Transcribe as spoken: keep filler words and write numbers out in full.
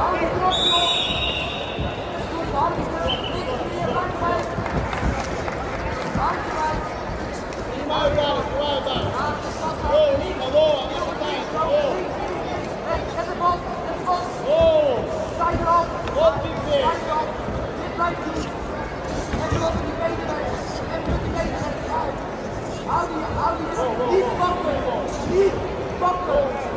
Niet pakken! Niet pakken!